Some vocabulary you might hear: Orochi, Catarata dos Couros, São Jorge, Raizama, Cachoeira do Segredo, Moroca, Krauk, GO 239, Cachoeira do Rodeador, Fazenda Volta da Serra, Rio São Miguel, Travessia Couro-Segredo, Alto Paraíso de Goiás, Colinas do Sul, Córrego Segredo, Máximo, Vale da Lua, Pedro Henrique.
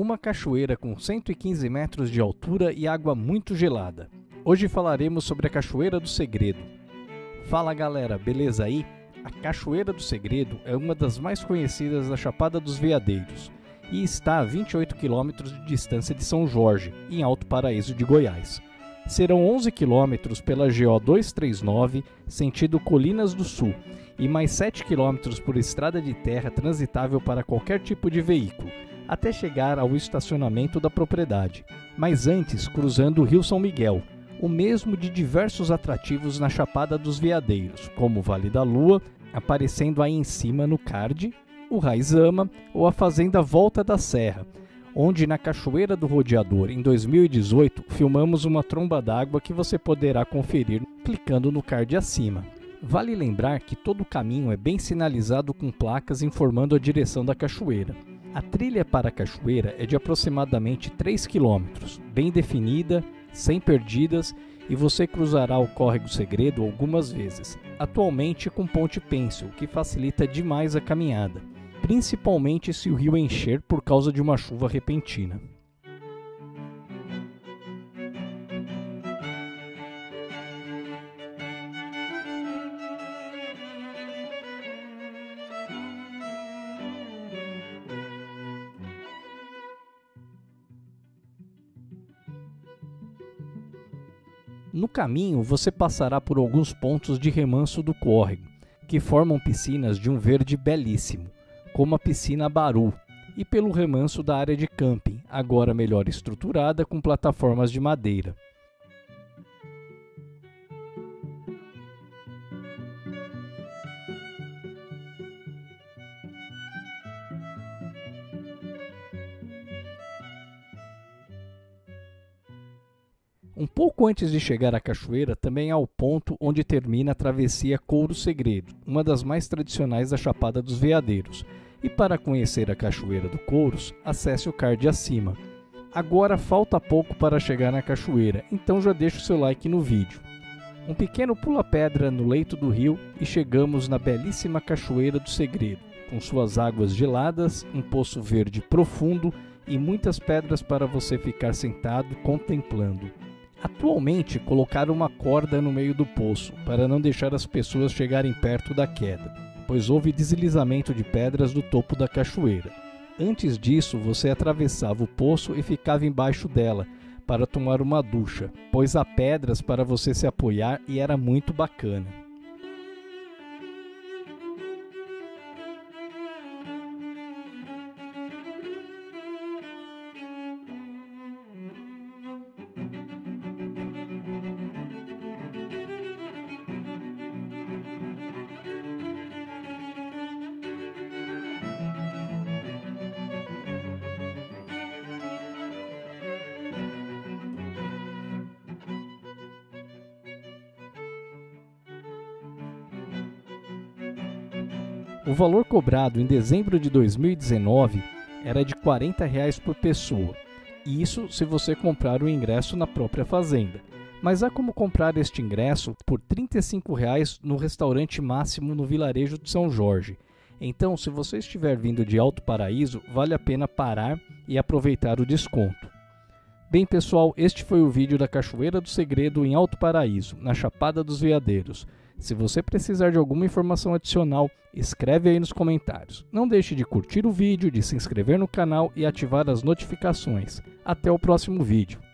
uma cachoeira com 115 metros de altura e água muito gelada. Hoje falaremos sobre a Cachoeira do Segredo. Fala galera, beleza aí? A Cachoeira do Segredo é uma das mais conhecidas da Chapada dos Veadeiros e está a 28 km de distância de São Jorge, em Alto Paraíso de Goiás. Serão 11 km pela GO 239, sentido Colinas do Sul, e mais 7 km por estrada de terra transitável para qualquer tipo de veículo, até chegar ao estacionamento da propriedade, mas antes cruzando o Rio São Miguel, o mesmo de diversos atrativos na Chapada dos Veadeiros, como o Vale da Lua, aparecendo aí em cima no card, o Raizama ou a Fazenda Volta da Serra, onde na Cachoeira do Rodeador, em 2018, filmamos uma tromba d'água que você poderá conferir clicando no card acima. Vale lembrar que todo o caminho é bem sinalizado com placas informando a direção da cachoeira. A trilha para a cachoeira é de aproximadamente 3 km, bem definida, sem perdidas, e você cruzará o Córrego Segredo algumas vezes, atualmente com ponte pêncil, que facilita demais a caminhada, principalmente se o rio encher por causa de uma chuva repentina. No caminho, você passará por alguns pontos de remanso do córrego, que formam piscinas de um verde belíssimo, como a piscina Baru, e pelo remanso da área de camping, agora melhor estruturada com plataformas de madeira. Um pouco antes de chegar à cachoeira, também há o ponto onde termina a Travessia Couro-Segredo, uma das mais tradicionais da Chapada dos Veadeiros. E para conhecer a Cachoeira do Couros, acesse o card acima. Agora falta pouco para chegar na cachoeira, então já deixa o seu like no vídeo. Um pequeno pula-pedra no leito do rio e chegamos na belíssima Cachoeira do Segredo, com suas águas geladas, um poço verde profundo e muitas pedras para você ficar sentado contemplando. Atualmente, colocaram uma corda no meio do poço, para não deixar as pessoas chegarem perto da queda, pois houve deslizamento de pedras do topo da cachoeira. Antes disso, você atravessava o poço e ficava embaixo dela, para tomar uma ducha, pois há pedras para você se apoiar e era muito bacana. O valor cobrado em dezembro de 2019 era de R$ 40 por pessoa, e isso se você comprar o ingresso na própria fazenda. Mas há como comprar este ingresso por R$ 35 no restaurante Máximo no vilarejo de São Jorge. Então, se você estiver vindo de Alto Paraíso, vale a pena parar e aproveitar o desconto. Bem pessoal, este foi o vídeo da Cachoeira do Segredo em Alto Paraíso, na Chapada dos Veadeiros. Se você precisar de alguma informação adicional, escreve aí nos comentários. Não deixe de curtir o vídeo, de se inscrever no canal e ativar as notificações. Até o próximo vídeo.